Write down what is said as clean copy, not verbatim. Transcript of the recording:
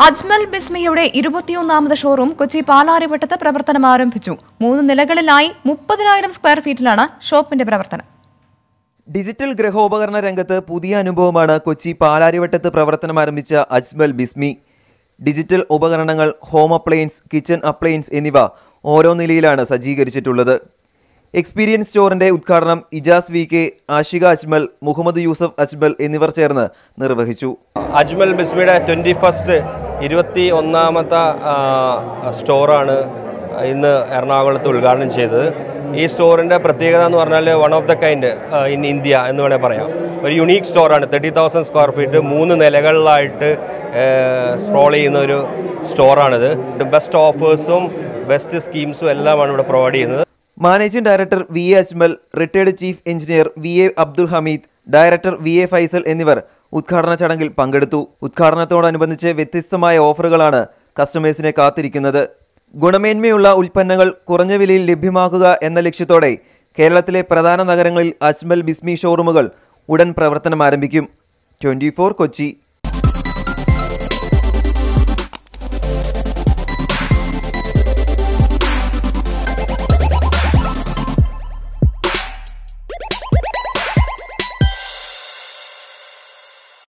Ajmal Bismi Yude, Irubuthiunam the showroom, Kochi Palari Vata Pravartanamaram Pichu, Moon the Legalai, 30,000 square feet Lana, shop in the Pravartana. Digital Grehobarna Rangata, Pudia Nubomana, Kochi Palari Vata Pravartanamaramich, Ajmal Bismi. Digital Obaranangal, home appliance, kitchen appliance, Eniva, Oronilana, Sajigarichitula. Experience store and Utkarnam, Ijaz VK, Ashiga Ajmal, Muhammad Yusuf Ajmal, Enver Cherna, Nervahichu. Ajmal Bismida 21st. Iruthi Onamata store in the Ernagal Tulgan Cheder. This store in the Prategan Varnale, one of the kind in India and Nodaparaya. Very unique store under 30,000 square feet, moon and elegant light, sprawly in the store another. The best offers, best schemes, Ella one would provide. Managing Director V. A. Ajmal, Retired Chief Engineer V. A. Abdul Hamid, Director V. A. Faisal Enver. Utkarna Chadangil Pangadu, Utkarna Todan Baniche with Tisamai Offergalana, customers in a Kathirikanada Gunamain Mula Ulpanangal, Kuranjavili, Libimakuga, and the Lexitode, Keratale Pradana Nagarangal, Ajmal Bismi Showrumagal, Wooden Pravartana Maramikim, 24 Kochi.